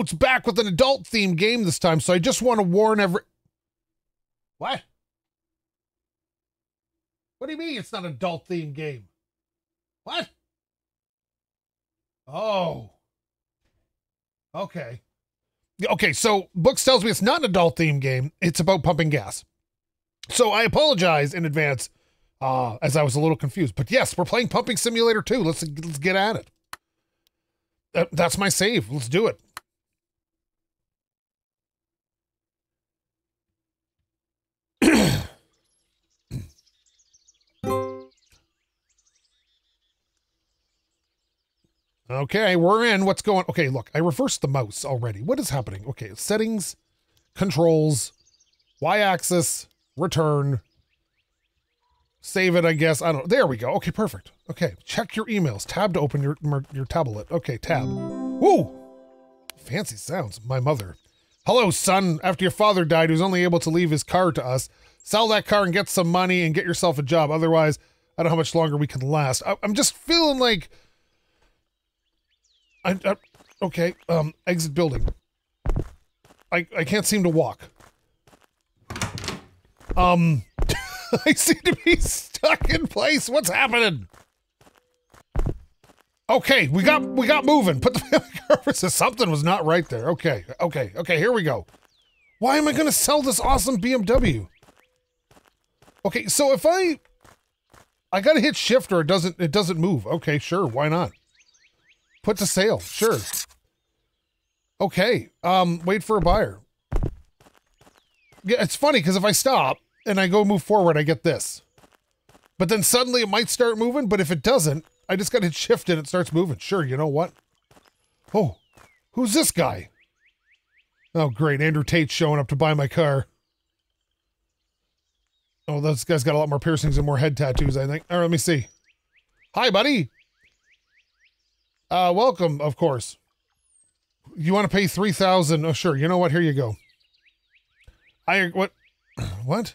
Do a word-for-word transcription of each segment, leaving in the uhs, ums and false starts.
SkapeGote's back with an adult-themed game this time, so I just want to warn every... What? What do you mean it's not an adult-themed game? What? Oh. Okay. Okay, so Books tells me it's not an adult-themed game. It's about pumping gas. So I apologize in advance, uh, as I was a little confused. But yes, we're playing Pumping Simulator two. Let's, let's get at it. Uh, that's my save. Let's do it. Okay, we're in. What's going on? Okay, look, I reversed the mouse already. What is happening? Okay, settings, controls, y-axis, return, save it, I guess. I don't know. There we go. Okay, perfect. Okay, check your emails. Tab to open your, your tablet. Okay, tab. Woo! Fancy sounds. My mother. Hello, son. After your father died, he was only able to leave his car to us. Sell that car and get some money and get yourself a job. Otherwise, I don't know how much longer we can last. I, I'm just feeling like... I, I, okay, um, exit building. I, I can't seem to walk. Um, I seem to be stuck in place. What's happening? Okay, we got, we got moving. Put the family car. Something was not right there. Okay, okay, okay, here we go. Why am I going to sell this awesome B M W? Okay, so if I, I got to hit shift or it doesn't, it doesn't move. Okay, sure, why not? Put to sale, sure. Okay, um, wait for a buyer. Yeah, it's funny, because if I stop and I go move forward, I get this. But then suddenly it might start moving, but if it doesn't, I just got to shift and it starts moving. Sure, you know what? Oh, who's this guy? Oh, great, Andrew Tate's showing up to buy my car. Oh, this guy's got a lot more piercings and more head tattoos, I think. All right, let me see. Hi, buddy. Uh, welcome, of course. You want to pay three thousand dollars? Oh, sure. You know what? Here you go. I, what? What?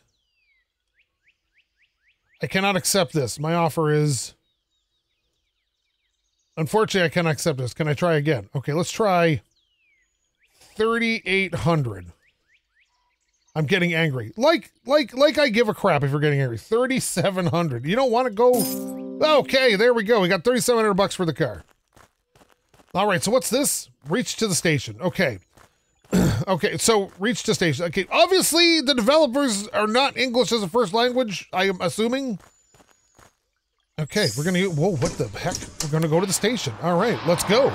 I cannot accept this. My offer is... Unfortunately, I cannot accept this. Can I try again? Okay, let's try thirty-eight hundred dollars. I'm getting angry. Like, like, like I give a crap if you're getting angry. thirty-seven hundred dollars. You don't want to go... Okay, there we go. We got thirty-seven hundred bucks for the car. All right, so what's this? Reach to the station. Okay. Okay, so reach to station. Okay, obviously the developers are not English as a first language, I am assuming. Okay, we're going to... Whoa, what the heck? We're going to go to the station. All right, let's go.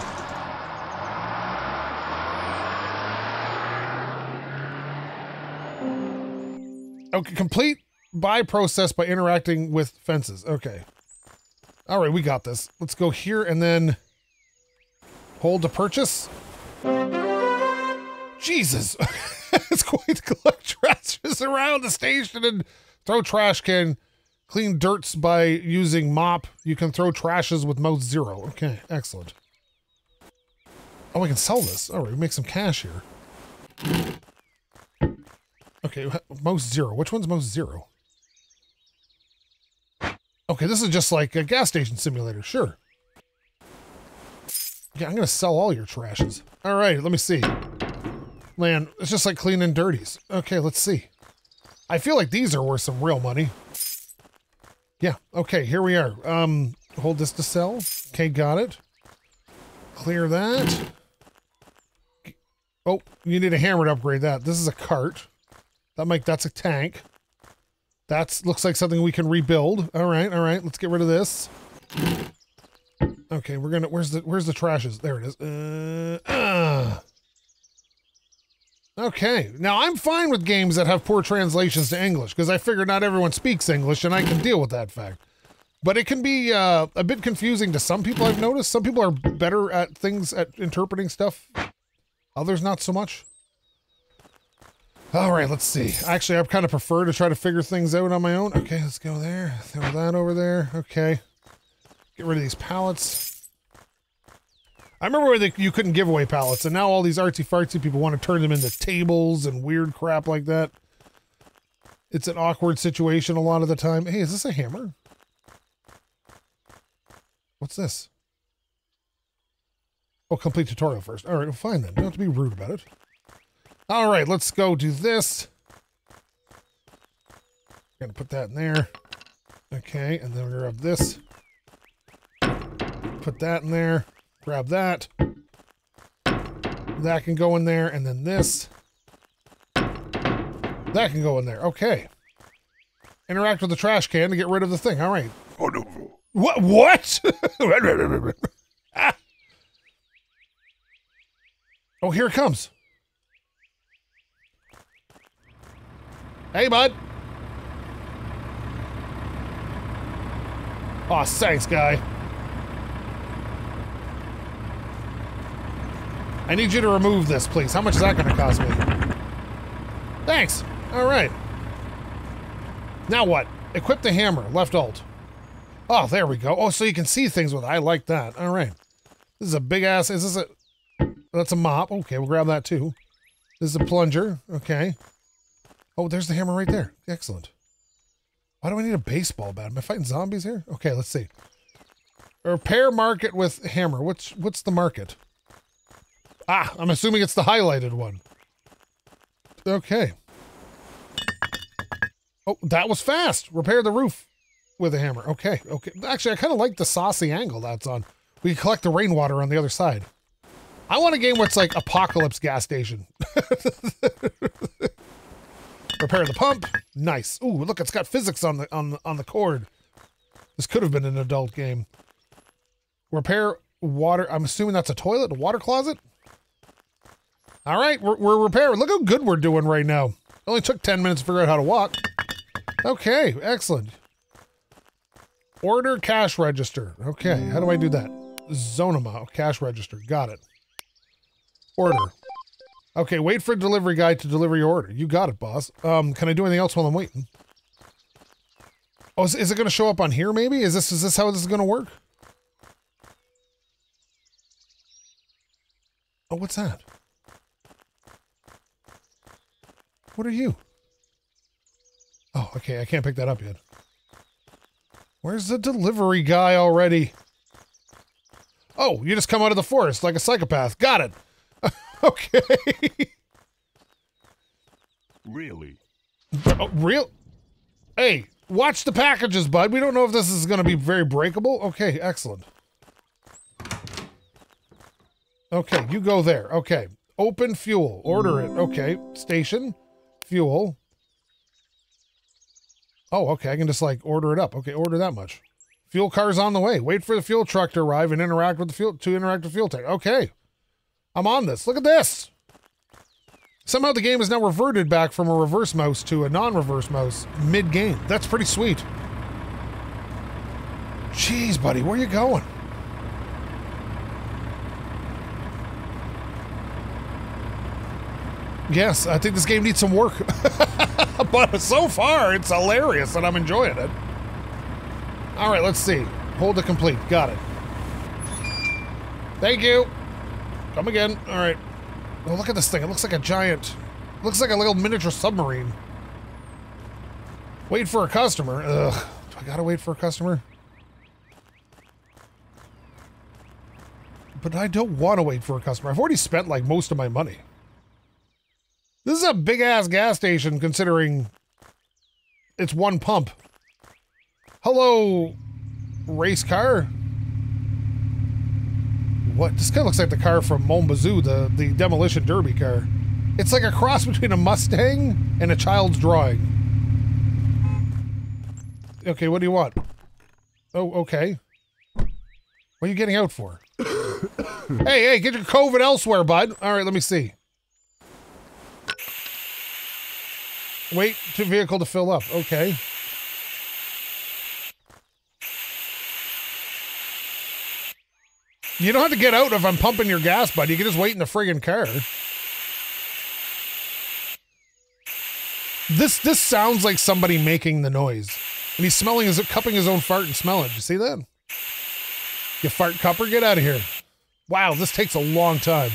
Okay, complete buy process by interacting with fences. Okay. All right, we got this. Let's go here and then... Hold to purchase. Jesus. It's going to collect trash around the station and throw trash can. Clean dirts by using mop. You can throw trashes with mouth zero. Okay, excellent. Oh, I can sell this. All right, we make some cash here. Okay, mouth zero. Which one's mouth zero? Okay, this is just like a gas station simulator. Sure. Yeah, I'm going to sell all your trashes. All right, let me see. Man, it's just like cleaning dirties. Okay, let's see. I feel like these are worth some real money. Yeah, okay, here we are. Um, hold this to sell. Okay, got it. Clear that. Oh, you need a hammer to upgrade that. This is a cart. That might, that's a tank. That's looks like something we can rebuild. All right, all right, let's get rid of this. Okay, we're gonna. Where's the Where's the trashes? There it is. Uh, uh. Okay, now I'm fine with games that have poor translations to English because I figure not everyone speaks English, and I can deal with that fact. But it can be uh, a bit confusing to some people. I've noticed some people are better at things at interpreting stuff, others not so much. All right, let's see. Actually, I kind of prefer to try to figure things out on my own. Okay, let's go there. Throw that over there. Okay. Get rid of these pallets. I remember where they, you couldn't give away pallets, and now all these artsy-fartsy people want to turn them into tables and weird crap like that. It's an awkward situation a lot of the time. Hey, is this a hammer? What's this? Oh, complete tutorial first. All right, fine then. Don't have to be rude about it. All right, let's go do this. We're gonna put that in there. Okay, and then we're gonna grab this. Put that in there. Grab that. That can go in there, and then this. That can go in there. Okay. Interact with the trash can to get rid of the thing. All right. Oh, no. What? What? Ah. Oh, here it comes. Hey, bud. Aw, oh, thanks, guy. I need you to remove this, please. How much is that going to cost me? Thanks. All right. Now what? Equip the hammer. Left alt. Oh, there we go. Oh, so you can see things with it. I like that. All right. This is a big ass. Is this a... That's a mop. Okay, we'll grab that too. This is a plunger. Okay. Oh, there's the hammer right there. Excellent. Why do I need a baseball bat? Am I fighting zombies here? Okay, let's see. Repair market with hammer. What's, what's the market? Ah, I'm assuming it's the highlighted one. Okay. Oh, that was fast. Repair the roof with a hammer. Okay, okay. Actually, I kind of like the saucy angle that's on. We collect the rainwater on the other side. I want a game where it's like Apocalypse gas station. Repair the pump. Nice. Ooh, look, it's got physics on the on the, on the cord. This could have been an adult game. Repair water. I'm assuming that's a toilet, a water closet. All right, we're, we're repairing. Look how good we're doing right now. It only took ten minutes to figure out how to walk. Okay, excellent. Order cash register. Okay, how do I do that? Zonoma, cash register. Got it. Order. Okay, wait for delivery guy to deliver your order. You got it, boss. Um, can I do anything else while I'm waiting? Oh, is, is it going to show up on here, maybe? Is this, is this how this is going to work? Oh, what's that? What are you? Oh, okay, I can't pick that up yet. Where's the delivery guy already? Oh, you just come out of the forest like a psychopath. Got it. Okay. Really? Oh, real? Hey, watch the packages, bud. We don't know if this is going to be very breakable. Okay, excellent. Okay, you go there. Okay. Open fuel. Order it. Okay. Station. Fuel. Oh, okay, I can just, like, order it up. Okay, order that much. Fuel car's on the way. Wait for the fuel truck to arrive and interact with the fuel, to interact with the fuel tank. Okay. I'm on this. Look at this! Somehow the game is now reverted back from a reverse mouse to a non-reverse mouse mid-game. That's pretty sweet. Jeez, buddy, where are you going? Yes, I think this game needs some work. But so far, it's hilarious and I'm enjoying it. All right, let's see. Hold to complete. Got it. Thank you. Come again. All right. Oh, look at this thing. It looks like a giant... Looks like a little miniature submarine. Wait for a customer. Ugh. Do I gotta wait for a customer? But I don't want to wait for a customer. I've already spent, like, most of my money. This is a big-ass gas station, considering it's one pump. Hello, race car. What? This guy looks like the car from Mombazoo, the, the demolition derby car. It's like a cross between a Mustang and a child's drawing. Okay, what do you want? Oh, okay. What are you getting out for? Hey, hey, get your COVID elsewhere, bud. All right, let me see. Wait for vehicle to fill up. Okay. You don't have to get out if I'm pumping your gas, bud. You can just wait in the friggin' car. This this sounds like somebody making the noise. And he's smelling his, cupping his own fart and smelling. Did you see that? You fart cupper, get out of here. Wow, this takes a long time.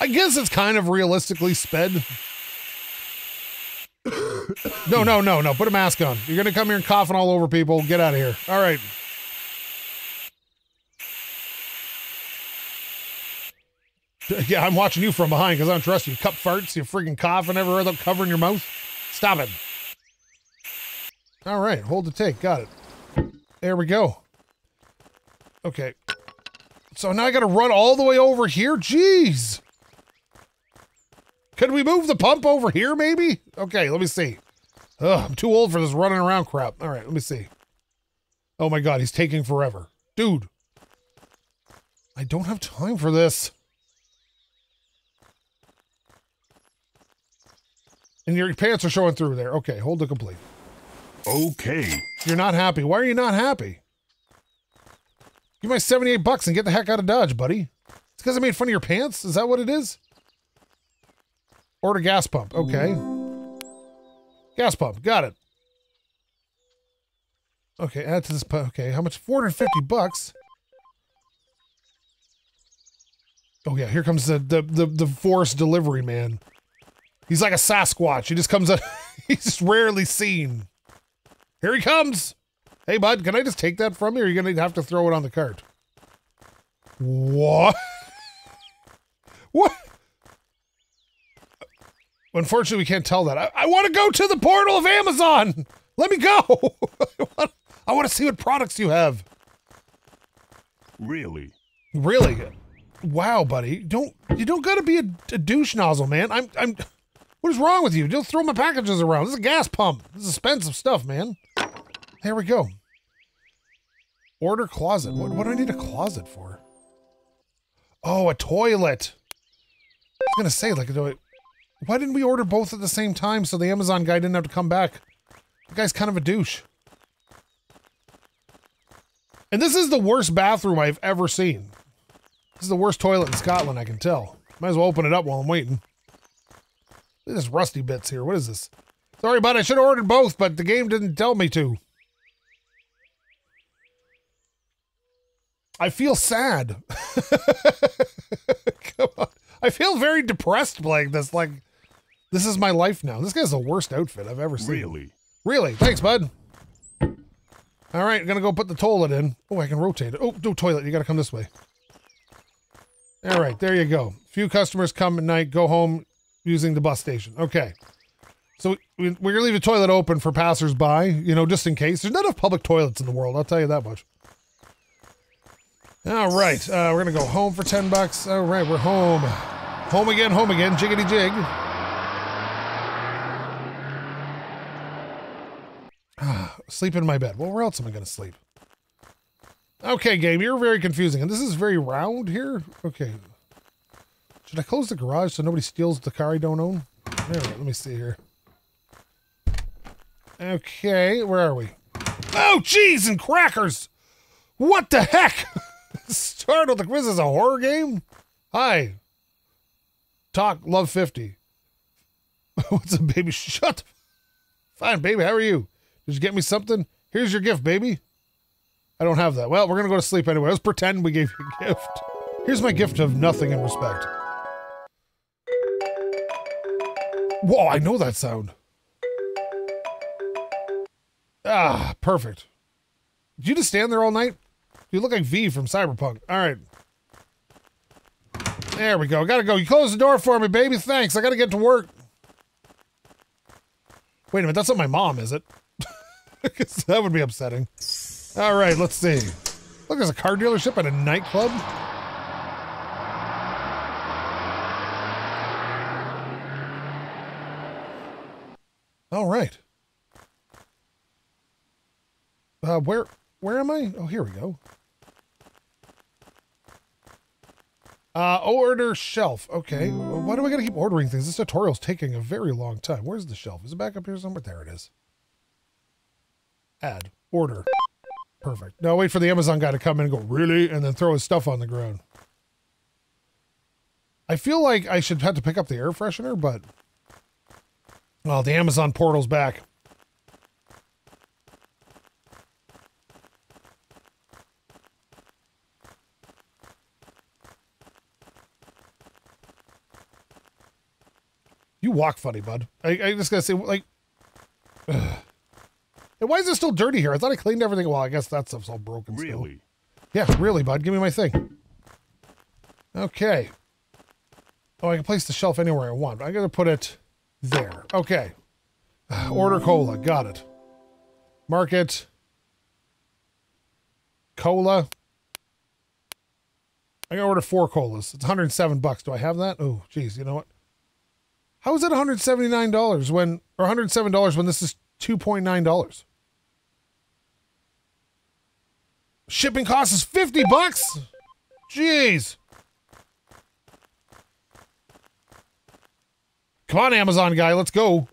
I guess it's kind of realistically sped. No, no, no, no. Put a mask on. You're going to come here and coughing all over people. Get out of here. All right. Yeah, I'm watching you from behind because I don't trust you. Cup farts, you friggin' cough and everywhere without covering your mouth. Stop it. All right, hold the take. Got it. There we go. Okay. So now I got to run all the way over here? Jeez. Could we move the pump over here, maybe? Okay, let me see. Ugh, I'm too old for this running around crap. All right, let me see. Oh my God, he's taking forever. Dude. I don't have time for this. And your pants are showing through there. Okay, hold to complete. Okay. You're not happy. Why are you not happy? Give my seventy-eight bucks and get the heck out of Dodge, buddy. It's because I made fun of your pants? Is that what it is? Order gas pump. Okay. Gas pump. Got it. Okay, add to this pump. Okay, how much? four hundred fifty bucks. Oh, yeah, here comes the, the, the, the forest delivery man. He's like a Sasquatch. He just comes up. He's just rarely seen. Here he comes. Hey, bud, can I just take that from you, or are you going to have to throw it on the cart? What? What? Unfortunately, we can't tell that. I, I want to go to the portal of Amazon. Let me go. I want to see what products you have. Really? Really? Wow, buddy. Don't you don't got to be a, a douche nozzle, man. I'm I'm What is wrong with you? Don't throw my packages around. This is a gas pump. This is expensive stuff, man. There we go. Order closet. What, what do I need a closet for? Oh, a toilet. I was going to say, like, do I, why didn't we order both at the same time so the Amazon guy didn't have to come back? That guy's kind of a douche. And this is the worst bathroom I've ever seen. This is the worst toilet in Scotland, I can tell. Might as well open it up while I'm waiting. Look at this rusty bits here. What is this? Sorry, bud. I should have ordered both, but the game didn't tell me to. I feel sad. Come on. I feel very depressed playing this. Like, this is my life now. This guy's the worst outfit I've ever seen. Really? Really? Thanks, bud. All right, I'm going to go put the toilet in. Oh, I can rotate it. Oh, no, toilet. You got to come this way. All right, there you go. Few customers come at night, go home using the bus station. Okay. So we, we're going to leave the toilet open for passersby, you know, just in case. There's not enough public toilets in the world, I'll tell you that much. All right, uh, we're going to go home for ten bucks. All right, we're home. Home again, home again, jiggity jig. Ah, sleep in my bed. Well, where else am I going to sleep? Okay, game, you're very confusing. And this is very round here. Okay. Should I close the garage so nobody steals the car I don't own? All right, let me see here. Okay, where are we? Oh, cheese and crackers! What the heck? Startled. This is a horror game? Hi. Talk, love fifty. What's up, baby? Shut up. Fine, baby, how are you? Did you get me something? Here's your gift, baby. I don't have that. Well, we're going to go to sleep anyway. Let's pretend we gave you a gift. Here's my gift of nothing and respect. Whoa, I know that sound. Ah, perfect. Did you just stand there all night? You look like V from Cyberpunk. All right. There we go. Gotta go. You close the door for me, baby. Thanks. I gotta get to work. Wait a minute. That's not my mom, is it? That would be upsetting. All right, let's see. Look, there's a car dealership at a nightclub. All right. Uh, where, where am I? Oh, here we go. Uh, order shelf. Okay. Why do I gotta keep ordering things? This tutorial's taking a very long time. Where's the shelf? Is it back up here somewhere? There it is. Add. Order. Perfect. Now wait for the Amazon guy to come in and go, really? And then throw his stuff on the ground. I feel like I should have to pick up the air freshener, but... Well, the Amazon portal's back. You walk funny, bud. I, I just gotta say, like... Ugh. And why is it still dirty here? I thought I cleaned everything. Well, I guess that stuff's all broken still. Really? Yeah, really, bud. Give me my thing. Okay. Though I can place the shelf anywhere I want. But I'm going to put it there. Okay. Order cola. Got it. Market. Cola. I'm going to order four colas. It's one hundred seven bucks. Do I have that? Oh, geez. You know what? How is that one hundred seventy-nine dollars when, or one hundred seven dollars when this is two point nine dollars? Shipping cost is fifty bucks? Jeez. Come on, Amazon guy, let's go.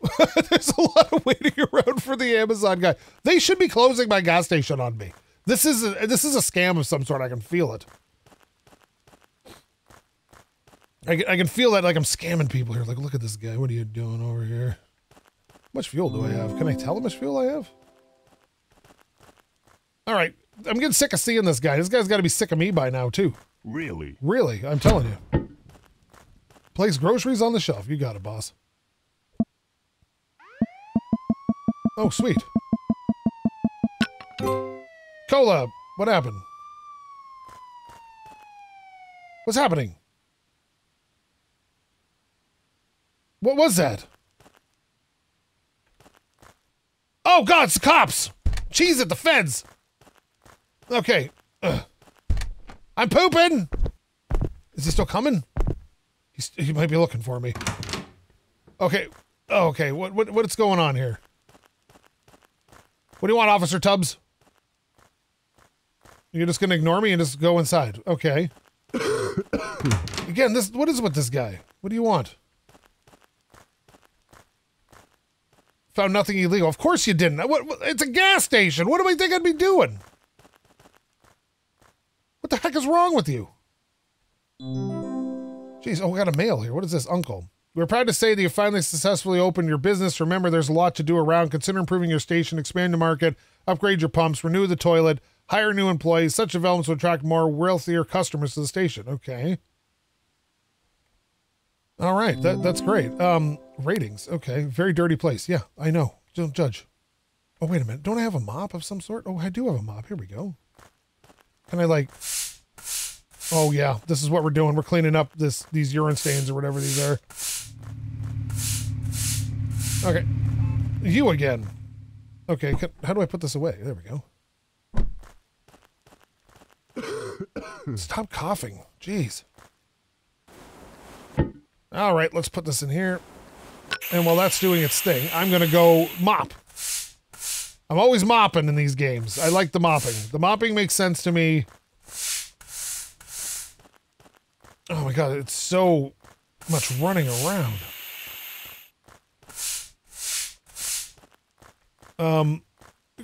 There's a lot of waiting around for the Amazon guy. They should be closing my gas station on me. This is a, this is a scam of some sort. I can feel it. I, I can feel that, like I'm scamming people here. Like, look at this guy. What are you doing over here? How much fuel do I have? Can I tell how much fuel I have? All right. I'm getting sick of seeing this guy. This guy's got to be sick of me by now, too. Really? Really, I'm telling you. Place groceries on the shelf. You got it, boss. Oh, sweet. Cola, what happened? What's happening? What was that? Oh, God, it's the cops! Cheese at the feds! Okay. Ugh. I'm pooping! Is he still coming? He's, he might be looking for me. Okay. Oh, okay. What, what, what's going on here? What do you want, Officer Tubbs? You're just going to ignore me and just go inside. Okay. Again, this, what is with this guy? What do you want? Found nothing illegal. Of course you didn't. What, what, it's a gas station. What do I think I'd be doing? What the heck is wrong with you? Jeez, oh, we got a mail here. What is this, Uncle? We're proud to say that you finally successfully opened your business. Remember, there's a lot to do around. Consider improving your station, expand the market, upgrade your pumps, renew the toilet, hire new employees. Such developments will attract more wealthier customers to the station. Okay. All right, that, that's great. Um, ratings. Okay, very dirty place. Yeah, I know. Don't judge. Oh, wait a minute. Don't I have a mop of some sort? Oh, I do have a mop. Here we go. Can I, like... Oh, yeah. This is what we're doing. We're cleaning up this these urine stains or whatever these are. Okay. You again. Okay, can, how do I put this away? There we go. Stop coughing. Jeez. All right, let's put this in here. And while that's doing its thing, I'm going to go mop. I'm always mopping in these games. I like the mopping. The mopping makes sense to me. Oh my God, it's so much running around. Um,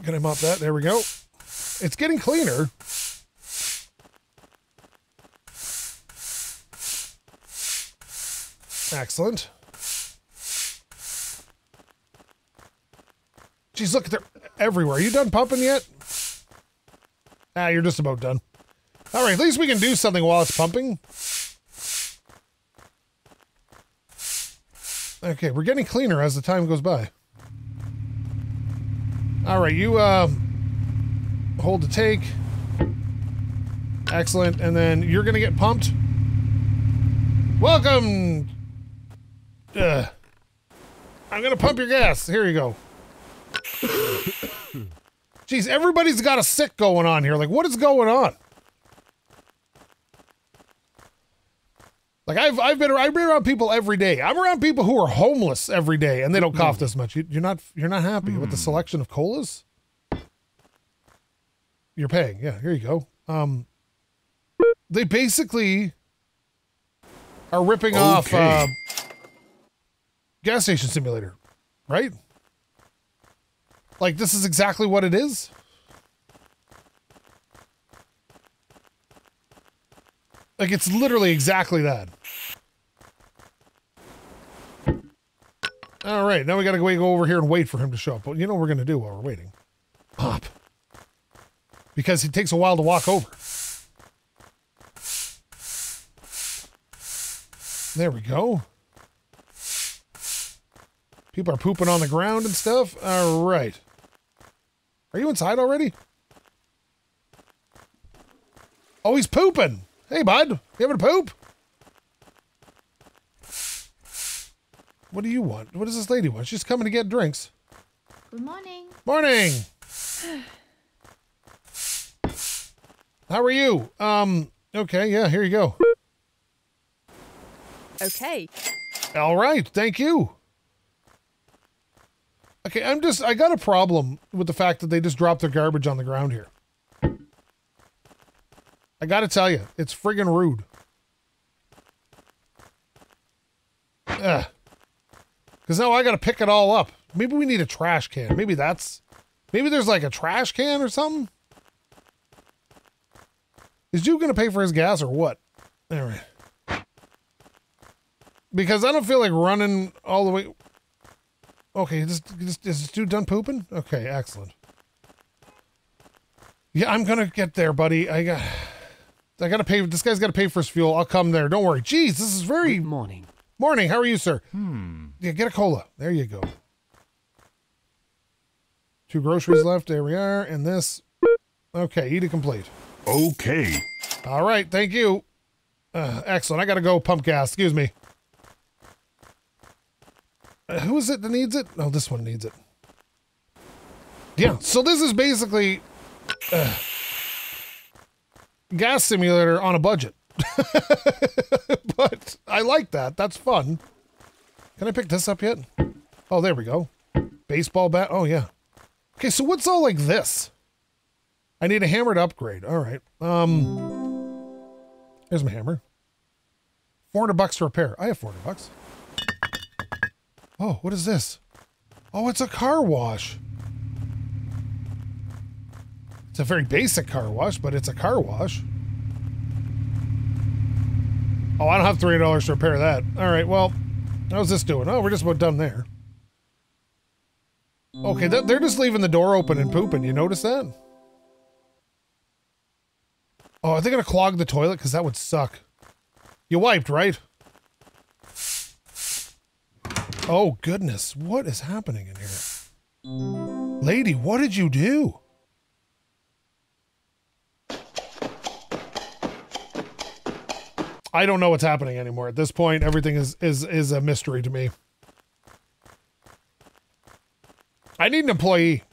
can I mop that? There we go. It's getting cleaner. Excellent. Jeez, look, they're everywhere. Are you done pumping yet? Ah, you're just about done. All right, at least we can do something while it's pumping. Okay, we're getting cleaner as the time goes by. All right, you uh, hold the take. Excellent, and then you're going to get pumped. Welcome! Uh, I'm gonna pump your gas. Here you go. Jeez, everybody's got a sick going on here. Like, what is going on? Like, I've I've been I've been around people every day. I'm around people who are homeless every day, and they don't cough this much. You, you're not you're not happy mm. with the selection of colas? You're paying. Yeah, here you go. Um, they basically are ripping okay. off uh, Gas Station Simulator, right? Like, this is exactly what it is. Like, it's literally exactly that. All right, now we gotta go over here and wait for him to show up. But you know what we're gonna do while we're waiting? Pop. Because it takes a while to walk over. There we go. People are pooping on the ground and stuff. All right. Are you inside already? Oh, he's pooping. Hey, bud. You having a poop? What do you want? What does this lady want? She's coming to get drinks. Good morning. Morning. How are you? Um, okay, yeah, here you go. Okay. All right, thank you. Okay, I'm just, I got a problem with the fact that they just dropped their garbage on the ground here. I gotta tell you, it's friggin' rude. Ugh. Because now I gotta pick it all up. Maybe we need a trash can. Maybe that's, maybe there's like a trash can or something? Is Duke gonna pay for his gas or what? All right. Because I don't feel like running all the way. Okay, this, this, is this dude done pooping? Okay, excellent. Yeah, I'm gonna get there, buddy. I got, I gotta pay. This guy's gotta pay for his fuel. I'll come there. Don't worry. Jeez, this is very Good morning. Morning. How are you, sir? Hmm. Yeah, get a cola. There you go. Two groceries left. There we are. And this. Okay, eat it complete. Okay. All right. Thank you. Uh, excellent. I gotta go pump gas. Excuse me. Uh, who is it that needs it? Oh, this one needs it. Yeah, so this is basically uh, gas simulator on a budget. But I like that. That's fun. Can I pick this up yet? Oh, there we go. Baseball bat. Oh, yeah. Okay, so what's all like this? I need a hammer to upgrade. All right. Um, here's my hammer. four hundred bucks to repair. I have four hundred bucks. Oh, what is this? Oh, it's a car wash. It's a very basic car wash, but it's a car wash. Oh, I don't have three dollars to repair that. All right, well, how's this doing? Oh, we're just about done there. Okay, th they're just leaving the door open and pooping. You notice that? Oh, are they going to clog the toilet? Because that would suck. You wiped, right? Oh, goodness. What is happening in here? Lady, what did you do? I don't know what's happening anymore. At this point, everything is, is, is a mystery to me. I need an employee.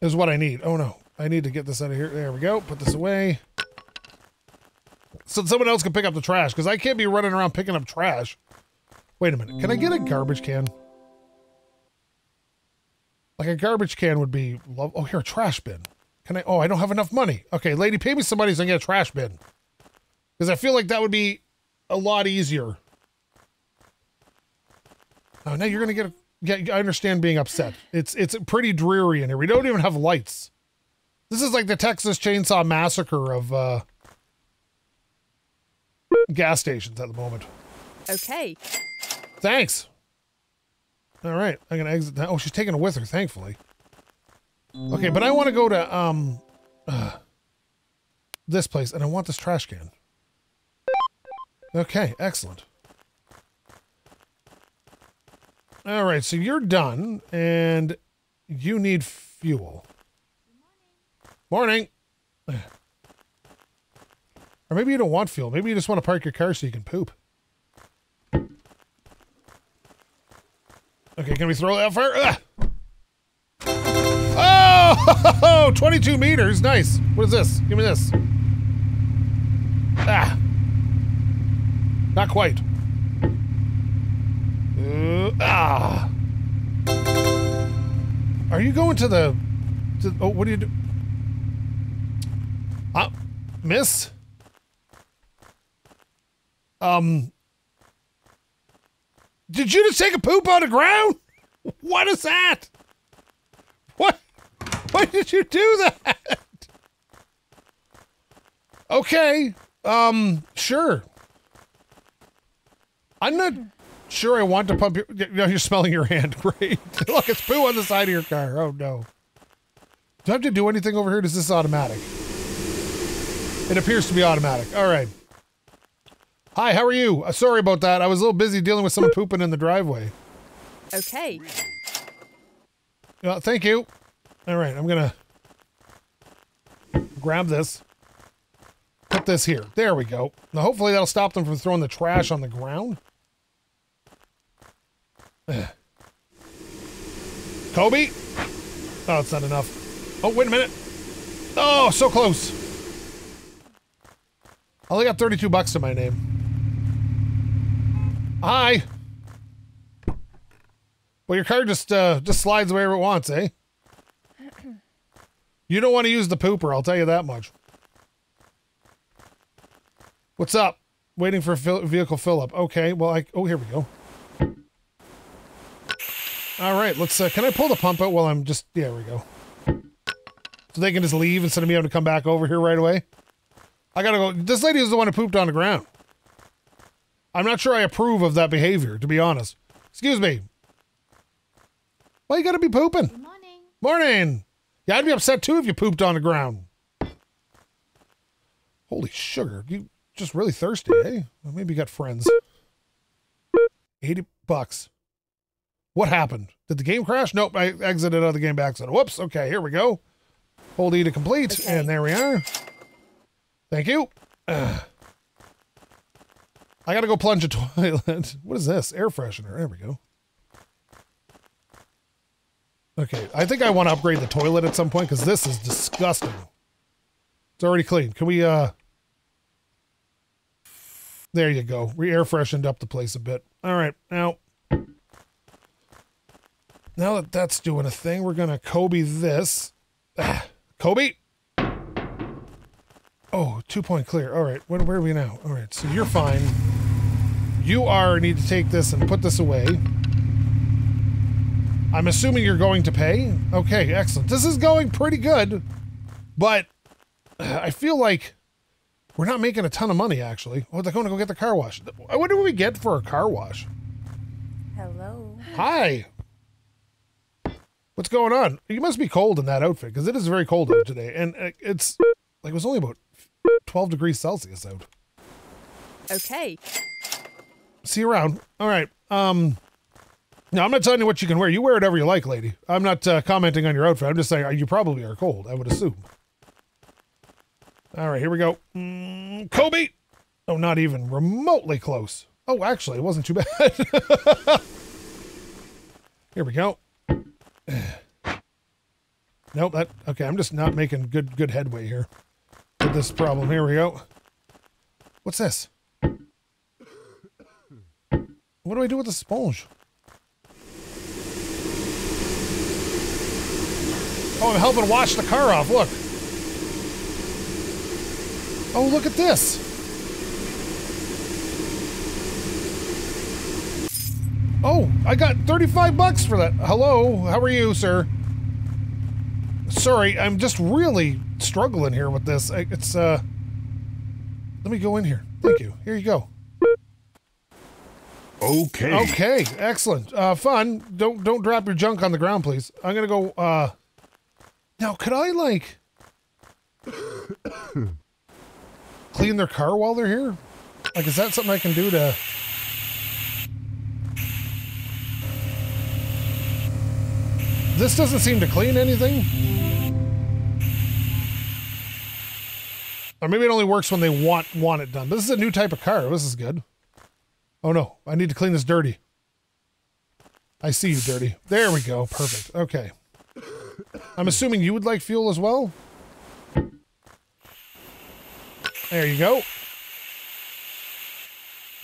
Is what I need. Oh, no. I need to get this out of here. There we go. Put this away. So someone else can pick up the trash, because I can't be running around picking up trash. Wait a minute. Can I get a garbage can? Like a garbage can would be... Love oh, here, a trash bin. Can I... Oh, I don't have enough money. Okay, lady, pay me some money so I can get a trash bin. Because I feel like that would be a lot easier. Oh, now you're going to get... A, get I understand being upset. It's, it's pretty dreary in here. We don't even have lights. This is like the Texas Chainsaw Massacre of uh, gas stations at the moment. Okay. Thanks. All right, I'm gonna exit that. Oh, she's taking it with her, thankfully. Okay, but I want to go to um uh, this place, and I want this trash can. Okay, excellent. All right, so you're done, and you need fuel. Morning. Morning. Or maybe you don't want fuel. Maybe you just want to park your car so you can poop. Okay, can we throw that far? Ugh. Oh, twenty-two meters. Nice. What is this? Give me this. Ah. Not quite. Uh, ah. Are you going to the... To, oh, what do you do? Uh, miss? Um... Did you just take a poop on the ground? What is that? What? Why did you do that? Okay. Um, sure. I'm not sure I want to pump your... You know, you're smelling your hand. Great. Look, it's poo on the side of your car. Oh, no. Do I have to do anything over here? Is this automatic? It appears to be automatic. All right. Hi, how are you? Uh, sorry about that. I was a little busy dealing with someone pooping in the driveway. Okay. Uh, thank you. All right, I'm going to grab this. Put this here. There we go. Now, hopefully that'll stop them from throwing the trash on the ground. Kobe? Oh, it's not enough. Oh, wait a minute. Oh, so close. I only got thirty-two bucks in my name. Hi. Well, your car just uh, just slides wherever it wants, eh? You don't want to use the pooper, I'll tell you that much. What's up? Waiting for fill vehicle fill-up. Okay, well, I... Oh, here we go. All right, let's... Uh, can I pull the pump out while I'm just... Yeah, there we go. So they can just leave instead of me having to come back over here right away? I gotta go... This lady was the one who pooped on the ground. I'm not sure I approve of that behavior, to be honest. Excuse me. Why you gotta be pooping? Good morning. Morning! Yeah, I'd be upset too if you pooped on the ground. Holy sugar. You just really thirsty, eh? Well, maybe you got friends. eighty bucks. What happened? Did the game crash? Nope, I exited out of the game by accident. Whoops. Okay, here we go. Hold E to complete, okay. And there we are. Thank you. Uh, I gotta go plunge a toilet. What is this? Air freshener. There we go. Okay, I think I want to upgrade the toilet at some point because this is disgusting. It's already clean. Can we, uh... There you go. We air freshened up the place a bit. All right, now... Now that that's doing a thing, we're going to Kobe this. Ah, Kobe! Oh, two-point clear. All right, where, where are we now? All right, so you're fine. You are need to take this and put this away. I'm assuming you're going to pay. Okay, excellent. This is going pretty good, but I feel like we're not making a ton of money, actually. Oh, they're going to go get the car wash. I wonder what we get for a car wash. Hello. Hi. What's going on? You must be cold in that outfit, because it is very cold out today, and it's, like, it was only about twelve degrees Celsius out. Okay. See you around. All right, um... Now, I'm not telling you what you can wear. You wear whatever you like, lady. I'm not uh, commenting on your outfit. I'm just saying you probably are cold, I would assume. All right, here we go. Mm, Kobe! Oh, not even remotely close. Oh, actually, it wasn't too bad. Here we go. Nope, that... Okay, I'm just not making good good headway here with this problem. Here we go. What's this? What do I do with the sponge? Oh, I'm helping wash the car off, look. Oh, look at this. Oh, I got thirty-five bucks for that. Hello, how are you, sir? Sorry, I'm just really struggling here with this. It's, uh... Let me go in here. Thank you. Here you go. Okay. Okay, excellent. Uh, fun. Don't, don't drop your junk on the ground, please. I'm gonna go, uh... Now, could I, like, clean their car while they're here? Like, is that something I can do to... This doesn't seem to clean anything. Or maybe it only works when they want, want it done. This is a new type of car. This is good. Oh, no. I need to clean this dirty. I see you, dirty. There we go. Perfect. Okay. I'm assuming you would like fuel as well? There you go.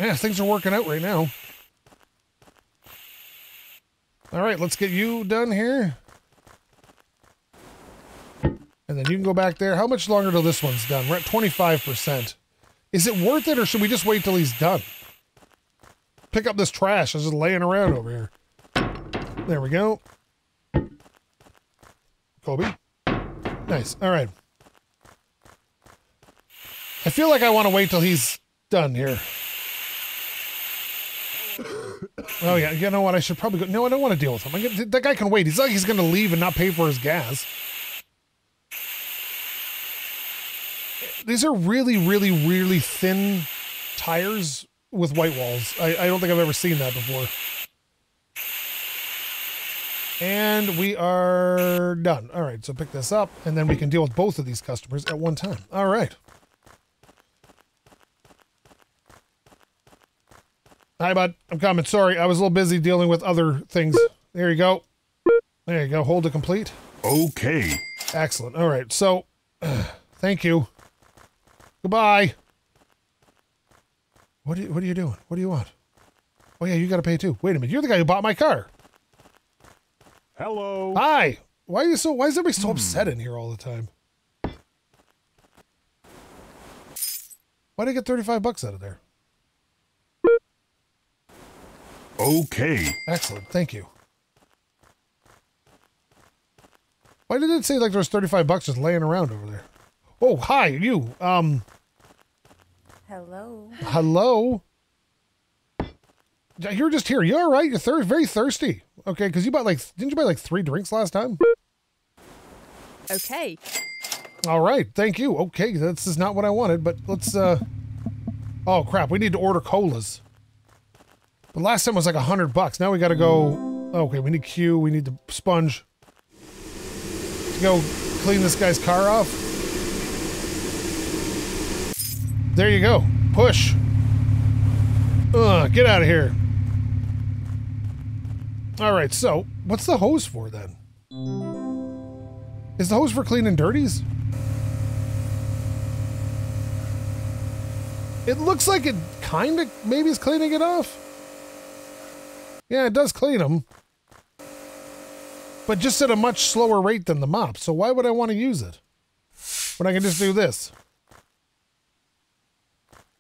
Yeah, things are working out right now. Alright, let's get you done here. And then you can go back there. How much longer till this one's done? We're at twenty-five percent. Is it worth it or should we just wait till he's done? Pick up this trash that's just laying around over here. There we go. Kobe. Nice. All right. I feel like I want to wait till he's done here. Oh, yeah. You know what? I should probably go. No, I don't want to deal with him. I get, that guy can wait. He's like he's going to leave and not pay for his gas. These are really, really, really thin tires with white walls. I, I don't think I've ever seen that before. And we are done. All right, so pick this up, and then we can deal with both of these customers at one time. All right. Hi, bud. I'm coming. Sorry, I was a little busy dealing with other things. There you go. There you go. Hold to complete. Okay. Excellent. All right. So, uh, thank you. Goodbye. What are you, what are you doing? What do you want? Oh, yeah, you got to pay too. Wait a minute. You're the guy who bought my car. Hello. Hi. Why are you so, why is everybody so hmm. upset in here all the time? Why did I get thirty-five bucks out of there? Okay. Excellent. Thank you. Why did it say like there's thirty-five bucks just laying around over there? Oh, hi, you. Um. Hello. Hello. You're just here. You all right? You're thir very thirsty. Okay, because you bought like, didn't you buy like three drinks last time? Okay. All right. Thank you. Okay, this is not what I wanted, but let's, uh, oh crap. We need to order colas. The last time was like a hundred bucks. Now we got to go. Okay. We need Q. We need the sponge to go clean this guy's car off. There you go. Push. Ugh, get out of here. All right. So what's the hose for then? Is the hose for cleaning dirties? It looks like it kind of maybe is cleaning it off. Yeah, it does clean them, but just at a much slower rate than the mop. So why would I want to use it when I can just do this?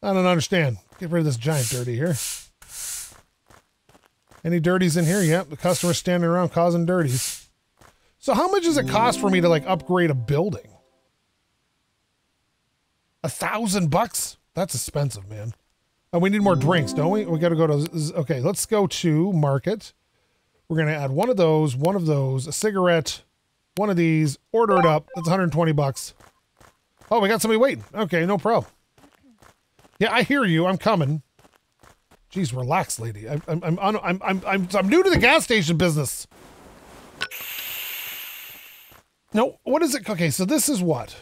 I don't understand. Get rid of this giant dirty here. Any dirties in here? Yep, the customer's standing around causing dirties. So how much does it cost for me to like upgrade a building? A thousand bucks? That's expensive, man. Oh, we need more drinks, don't we? We got to go to... Okay, let's go to market. We're going to add one of those, one of those, a cigarette, one of these, order it up. That's one hundred twenty bucks. Oh, we got somebody waiting. Okay, no problem. Yeah, I hear you. I'm coming. Jeez, relax, lady. I'm I'm I'm I'm I'm I'm, I'm new to the gas station business. No, what is it? Okay, so this is what?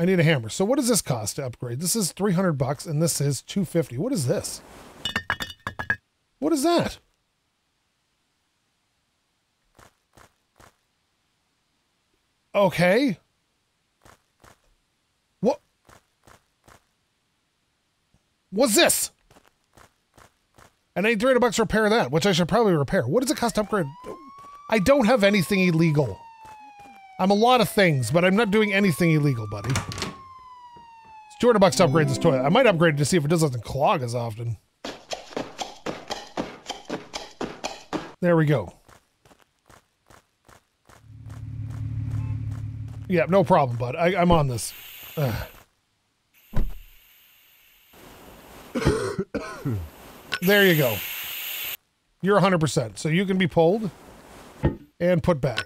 I need a hammer. So what does this cost to upgrade? This is three hundred bucks and this is two fifty. What is this? What is that? Okay. What? What's this? And I need three hundred bucks to repair that, which I should probably repair. What does it cost to upgrade? I don't have anything illegal. I'm a lot of things, but I'm not doing anything illegal, buddy. It's two hundred bucks to upgrade this toilet. I might upgrade it to see if it doesn't clog as often. There we go. Yeah, no problem, bud. I, I'm on this. There you go. You're one hundred percent. So you can be pulled and put back.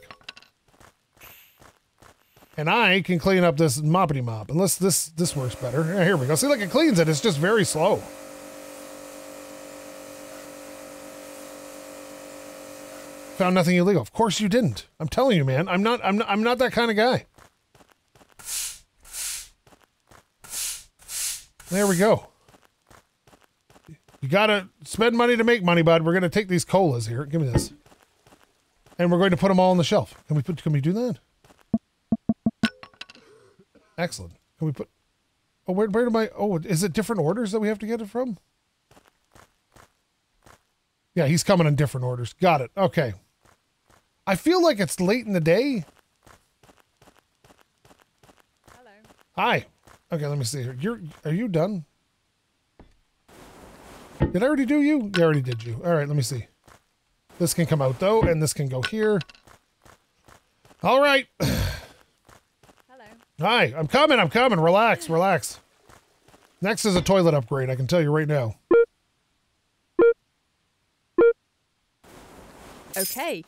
And I can clean up this moppity mop, unless this this works better. Yeah, here we go. See, like it cleans it. It's just very slow. Found nothing illegal. Of course you didn't. I'm telling you, man. I'm not. I'm not. I'm not that kind of guy. There we go. You gotta spend money to make money, bud. We're gonna take these colas here. Give me this. And we're going to put them all on the shelf. Can we put? Can we do that? Excellent. Can we put... Oh, where, where do my... Oh, is it different orders that we have to get it from? Yeah, he's coming in different orders. Got it. Okay. I feel like it's late in the day. Hello. Hi. Okay, let me see here. You're... Are you done? Did I already do you? Yeah, I already did you. All right, let me see. This can come out, though, and this can go here. All right. Hi, I'm coming, I'm coming. Relax, relax. Next is a toilet upgrade, I can tell you right now. Okay.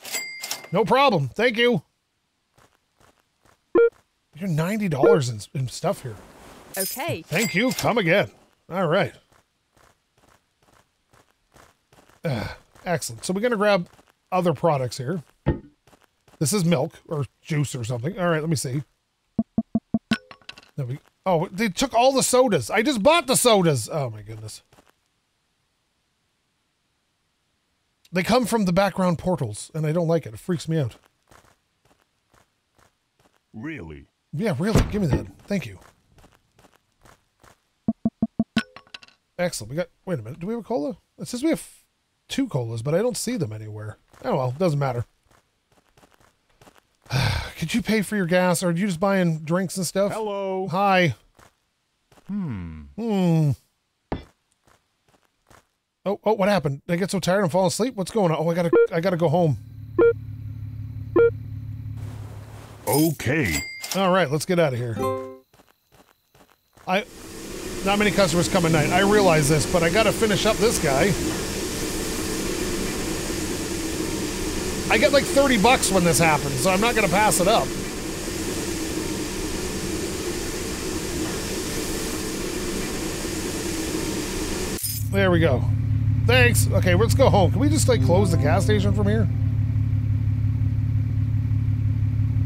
No problem, thank you. You're ninety dollars in, in stuff here. Okay. Thank you, come again. All right. Uh, excellent, so we're gonna grab other products here. This is milk, or juice or something. All right, let me see. We, oh, they took all the sodas. I just bought the sodas. Oh, my goodness. They come from the background portals, and I don't like it. It freaks me out. Really? Yeah, really. Give me that. Thank you. Excellent. We got... Wait a minute. Do we have a cola? It says we have two colas, but I don't see them anywhere. Oh, well. Doesn't matter. Could you pay for your gas, or are you just buying drinks and stuff? Hello. Hi. Hmm. Hmm. Oh, oh, what happened? Did I get so tired I'm falling asleep? What's going on? Oh, I gotta, I gotta go home. Okay. All right, let's get out of here. I, not many customers come at night. I realize this, but I gotta finish up this guy. I get like thirty bucks when this happens, so I'm not gonna pass it up. There we go. Thanks. Okay, let's go home. Can we just like close the gas station from here?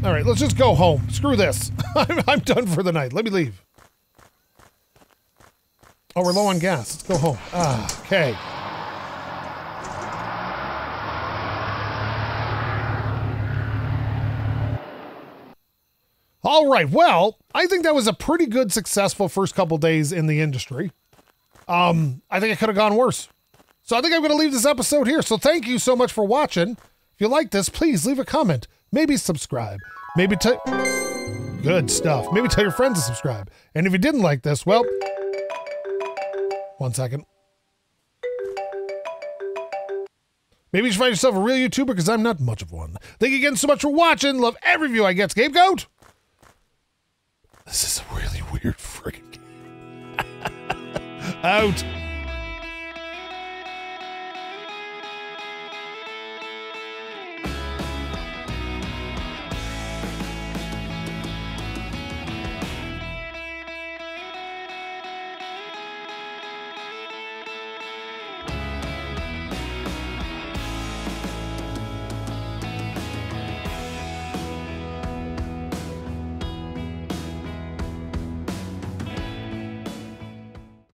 All right, let's just go home. Screw this. I'm, I'm done for the night. Let me leave. Oh, we're low on gas. Let's go home. Ah, okay. All right, well, I think that was a pretty good, successful first couple days in the industry. Um, I think it could have gone worse. So I think I'm going to leave this episode here. So thank you so much for watching. If you like this, please leave a comment. Maybe subscribe. Maybe tell... Good stuff. Maybe tell your friends to subscribe. And if you didn't like this, well... One second. Maybe you should find yourself a real YouTuber, because I'm not much of one. Thank you again so much for watching. Love every view I get. SkapeGote! This is a really weird friggin' game. Out.